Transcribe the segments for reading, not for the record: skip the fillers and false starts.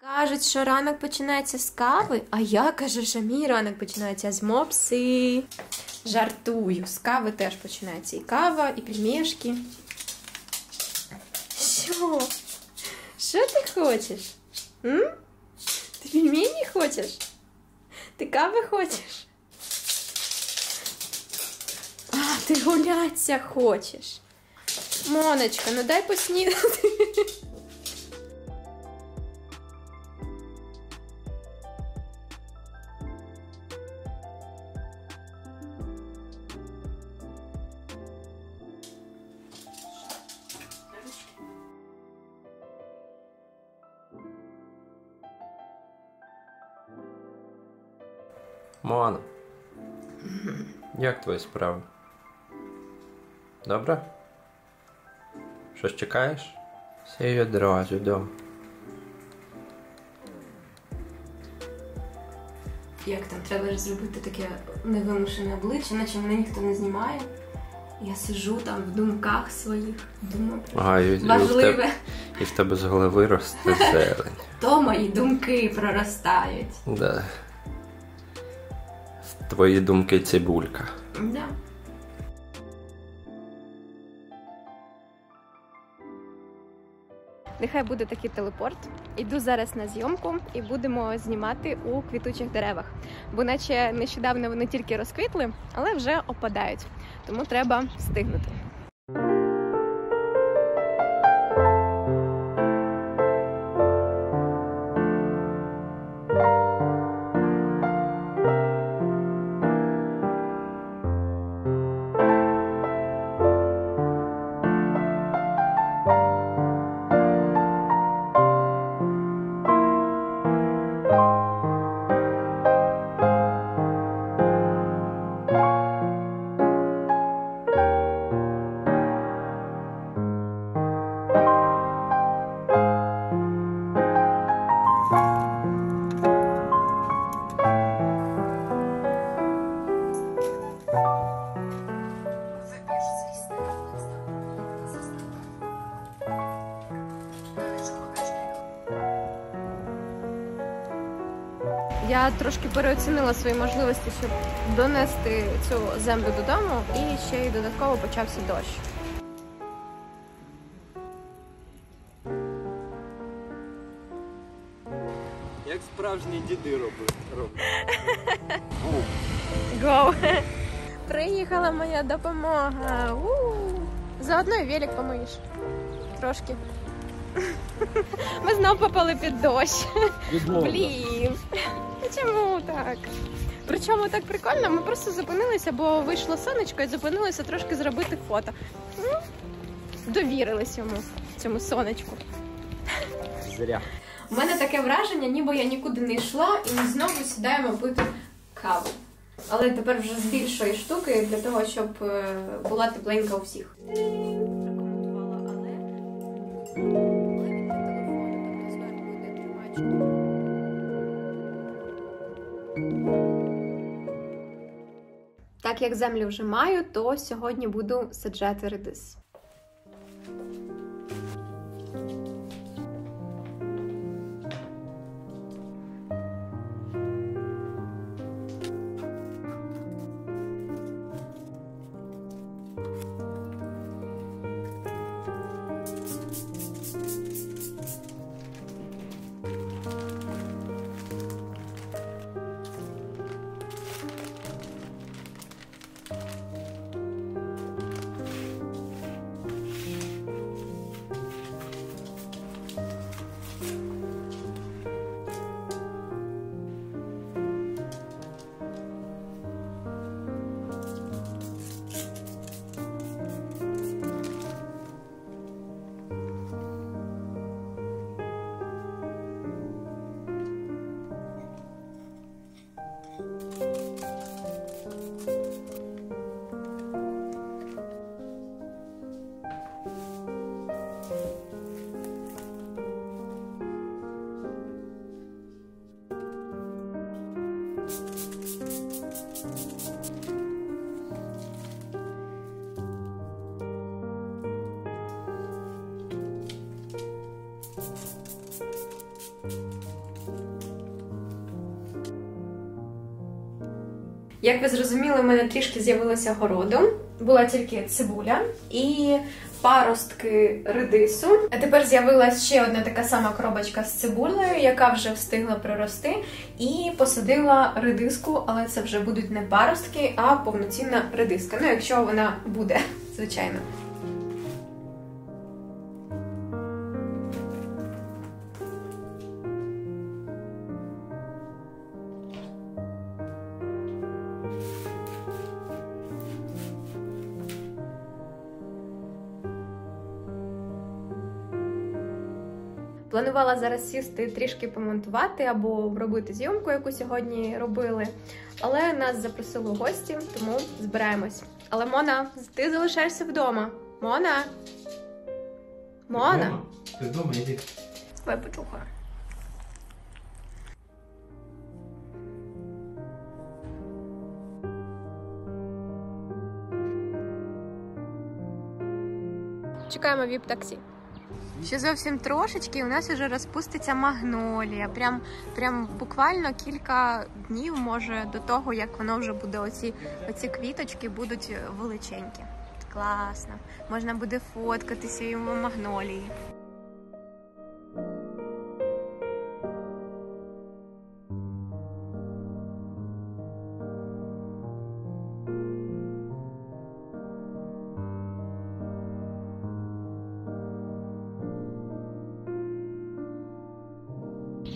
Кажуть, що ранок починається з кави, а я кажу, що мій ранок починається з мопси. Жартую, з кави теж починається і кава, і пельмешки. Що? Що ти хочеш? М? Ти пельмені хочеш? Ти кави хочеш? А, ти гуляться хочеш. Моночка, ну дай поснідати. Мона, як твої справи? Добре? Щось чекаєш? Сій одразу вдома. Як там? Треба ж зробити таке невимушене обличчя, наче мене ніхто не знімає. Я сижу там в думках своїх, думаю про важливе. І в тебе з голови росте зелень. То мої думки проростають. Да. Твої думки цибулька. Да. Нехай буде такий телепорт. Іду зараз на зйомку і будемо знімати у квітучих деревах. Бо наче нещодавно вони тільки розквітли, але вже опадають. Тому треба встигнути. Я трошки переоцінила свої можливості, щоб донести цю землю додому, і ще й додатково почався дощ. Як справжні діди роблять. Гоу! Приїхала моя допомога! Заодно і велик помиєш. Трошки. Ми знов попали під дощ. Блін! Чому так? Причому так прикольно, ми просто зупинилися, бо вийшло сонечко і зупинилися трошки зробити фото. Ну, довірились йому, цьому сонечку. Зря. У мене таке враження, ніби я нікуди не йшла і ми знову сідаємо пити каву. Але тепер вже з більшої штуки, для того, щоб була тепленька у всіх. Так як землю вже маю, то сьогодні буду саджати редис. Як ви зрозуміли, в мене трішки з'явилося городу. Була тільки цибуля і паростки редису. А тепер з'явилася ще одна така сама коробочка з цибулею, яка вже встигла прорости. І посадила редиску, але це вже будуть не паростки, а повноцінна редиска. Ну, якщо вона буде, звичайно. Планувала зараз сісти трішки помонтувати або робити зйомку, яку сьогодні робили, але нас запросили гості, тому збираємось. Але, Мона, ти залишаєшся вдома. Мона! Мона! Ти вдома, йди. Давай почухаю. Чекаємо віп-таксі. Ще зовсім трошечки, і у нас вже розпуститься магнолія. Прям буквально кілька днів, може, до того, як воно вже буде, оці квіточки будуть величенькі. Класно. Можна буде фоткатися і в магнолії.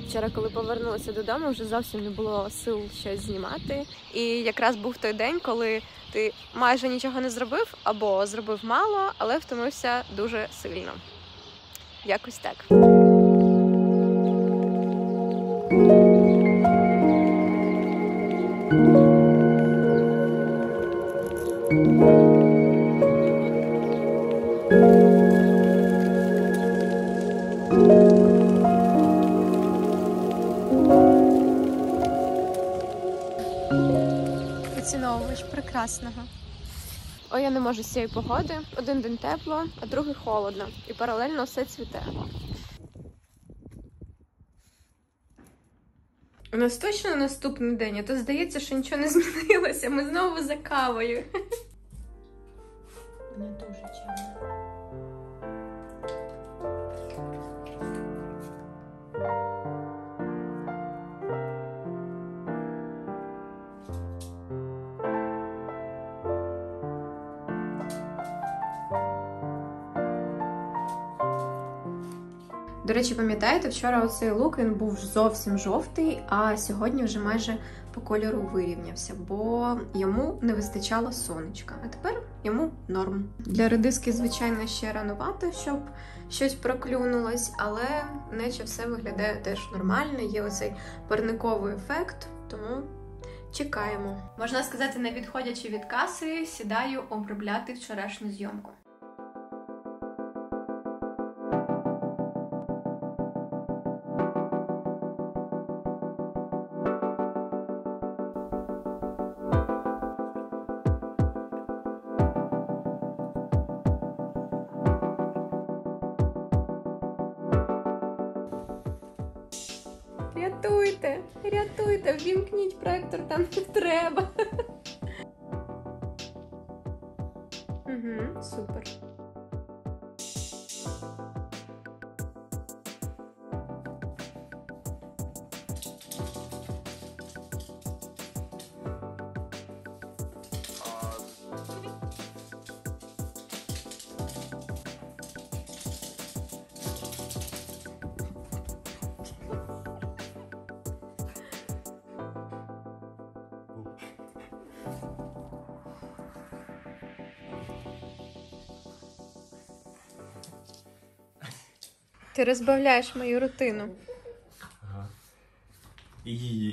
Вчора, коли повернулася додому, вже зовсім не було сил щось знімати. І якраз був той день, коли ти майже нічого не зробив, або зробив мало, але втомився дуже сильно. Якось так. Оціновуєш прекрасного. Ой, я не можу з цієї погоди. Один день тепло, а другий холодно. І паралельно все цвіте. У нас точно наступний день, а то здається, що нічого не змінилося. Ми знову за кавою. Не дуже чимно. До речі, пам'ятаєте, вчора оцей лук, він був зовсім жовтий, а сьогодні вже майже по кольору вирівнявся, бо йому не вистачало сонечка, а тепер йому норм. Для редиски, звичайно, ще ранувато, щоб щось проклюнулось, але наче все виглядає теж нормально, є оцей парниковий ефект, тому чекаємо. Можна сказати, не відходячи від каси, сідаю обробляти вчорашню зйомку. Рятуйте, рятуйте, ввімкніть проектор, там не треба. Угу, супер. Ти розбавляєш мою рутину. Ага. І...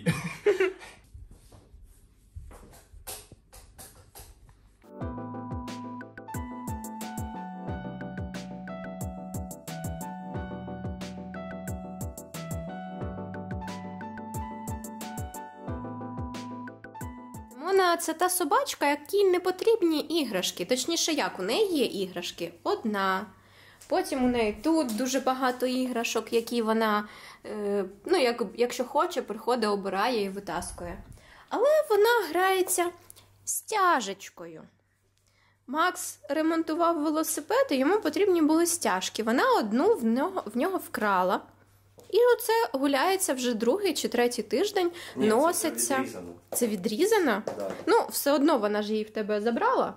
Мона – це та собачка, якій не потрібні іграшки. Точніше, як, у неї є іграшки? Одна. Потім у неї тут дуже багато іграшок, які вона, якщо хоче, приходить, обирає і витаскує. але вона грається стяжечкою. Макс ремонтував велосипед, і йому потрібні були стяжки. Вона одну в нього вкрала. І оце гуляється вже другий чи третій тиждень, ні, носиться. Це відрізано? Да. Ну, все одно вона ж її в тебе забрала.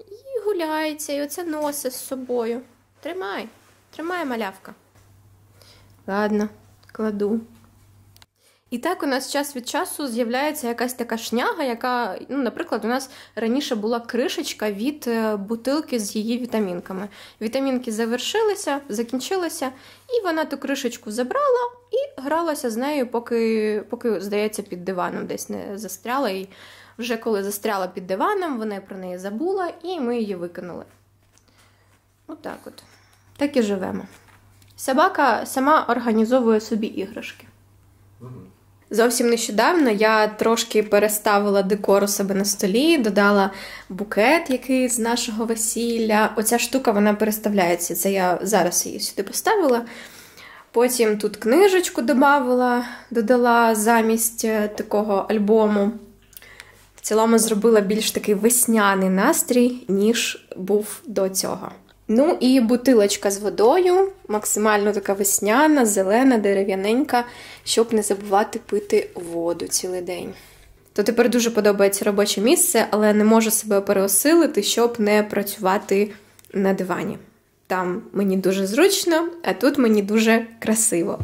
І гуляється, і оце носить з собою. Тримай, тримай, малявка. Ладно, кладу. І так у нас час від часу з'являється якась така шняга, яка, ну, наприклад, у нас раніше була кришечка від бутилки з її вітамінками. Вітамінки закінчилися, і вона ту кришечку забрала і гралася з нею, поки здається, під диваном десь не застряла. І вже коли застряла під диваном, вона про неї забула, і ми її викинули. Отак от. Так і живемо. Собака сама організовує собі іграшки. Зовсім нещодавно я трошки переставила декор у себе на столі, додала букет, який з нашого весілля. Оця штука, вона переставляється, це я зараз її сюди поставила. Потім тут книжечку додала замість такого альбому. В цілому зробила більш такий весняний настрій, ніж був до цього. Ну і бутилочка з водою, максимально така весняна, зелена, дерев'яненька, щоб не забувати пити воду цілий день. То тепер дуже подобається робоче місце, але не можу себе переосилити, щоб не працювати на дивані. Там мені дуже зручно, а тут мені дуже красиво.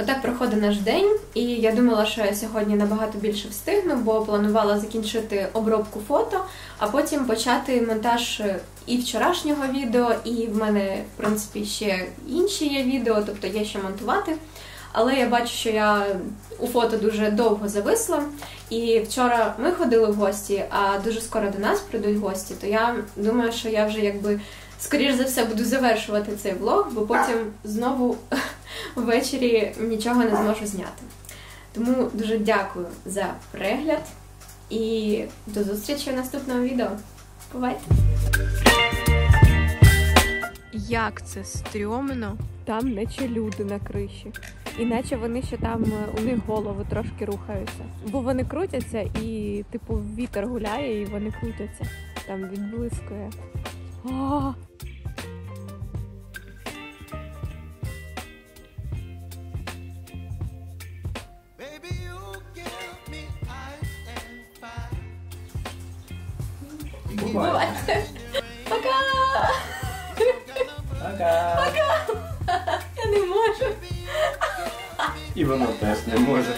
Отак проходить наш день, і я думала, що я сьогодні набагато більше встигну, бо планувала закінчити обробку фото, а потім почати монтаж і вчорашнього відео, і в мене, в принципі, ще інші є відео, тобто є що монтувати. Але я бачу, що я у фото дуже довго зависла, і вчора ми ходили в гості, а дуже скоро до нас прийдуть гості, то я думаю, що я вже якби... скоріш за все, буду завершувати цей влог, бо потім знову ввечері нічого не зможу зняти. Тому дуже дякую за перегляд і до зустрічі в наступному відео. Бувайте! Як це стрьомно! Там наче люди на криші. Іначе вони ще там, у них голови трошки рухаються. Бо вони крутяться і, типу, вітер гуляє і вони крутяться. Там відблискує. О! Бувай! Пока! Пока! Пока! Я не можу! І воно теж не може.